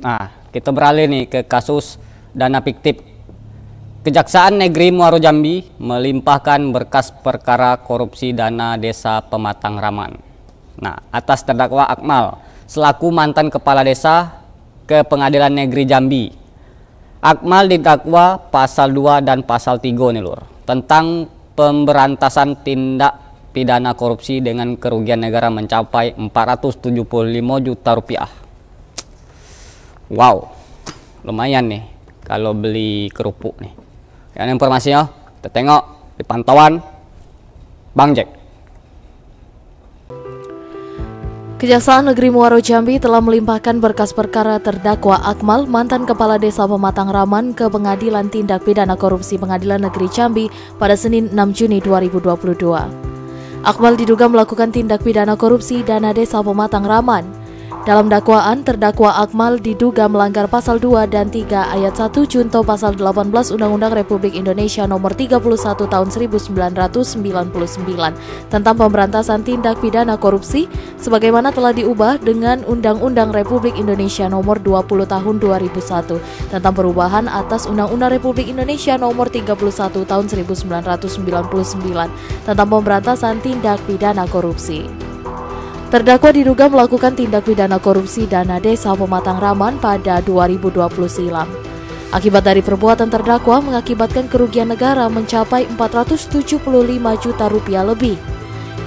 Nah, kita beralih nih ke kasus dana fiktif. Kejaksaan Negeri Muaro Jambi melimpahkan berkas perkara korupsi dana desa Pematang Raman. Nah, atas terdakwa Akmal selaku mantan kepala desa ke Pengadilan Negeri Jambi. Akmal didakwa pasal 2 dan pasal 3 nih Lur, tentang pemberantasan tindak pidana korupsi dengan kerugian negara mencapai 475 juta rupiah. Wow, lumayan nih kalau beli kerupuk nih. Dan informasinya kita tengok di pantauan Bang Jack. Kejaksaan Negeri Muaro Jambi telah melimpahkan berkas perkara terdakwa Akmal, mantan kepala desa Pematang Raman, ke Pengadilan Tindak Pidana Korupsi Pengadilan Negeri Jambi pada Senin 6 Juni 2022. Akmal diduga melakukan tindak pidana korupsi dana desa Pematang Raman. Dalam dakwaan, terdakwa Akmal diduga melanggar pasal 2 dan 3 ayat 1 junto pasal 18 Undang-Undang Republik Indonesia Nomor 31 tahun 1999 tentang pemberantasan tindak pidana korupsi, sebagaimana telah diubah dengan Undang-Undang Republik Indonesia Nomor 20 Tahun 2001 tentang perubahan atas Undang-Undang Republik Indonesia Nomor 31 Tahun 1999 tentang pemberantasan tindak pidana korupsi. Terdakwa diduga melakukan tindak pidana korupsi dana desa Pematang Raman pada 2020 silam. Akibat dari perbuatan terdakwa mengakibatkan kerugian negara mencapai 475 juta rupiah lebih.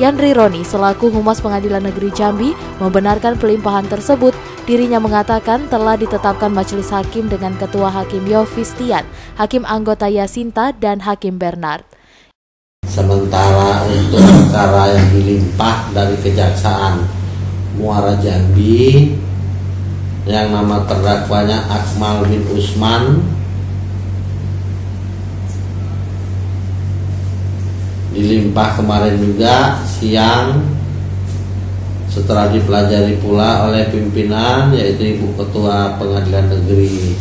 Yandri Roni selaku Humas Pengadilan Negeri Jambi membenarkan pelimpahan tersebut. Dirinya mengatakan telah ditetapkan majelis hakim dengan Ketua Hakim Yovistian, Hakim Anggota Yasinta, dan Hakim Bernard. Sementara untuk perkara yang dilimpah dari Kejaksaan Muaro Jambi yang nama terdakwanya Akmal bin Usman, dilimpah kemarin juga siang setelah dipelajari pula oleh pimpinan, yaitu Ibu Ketua Pengadilan Negeri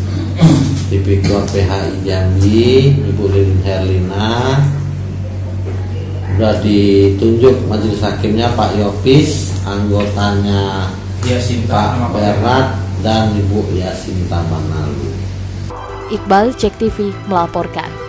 Tipikor PHI Jambi, Ibu Lin Herlina. Sudah ditunjuk majelis hakimnya Pak Yopis, anggotanya Yasinta, Pak Bernard, dan Ibu Yasinta Manalu. Iqbal Cek TV melaporkan.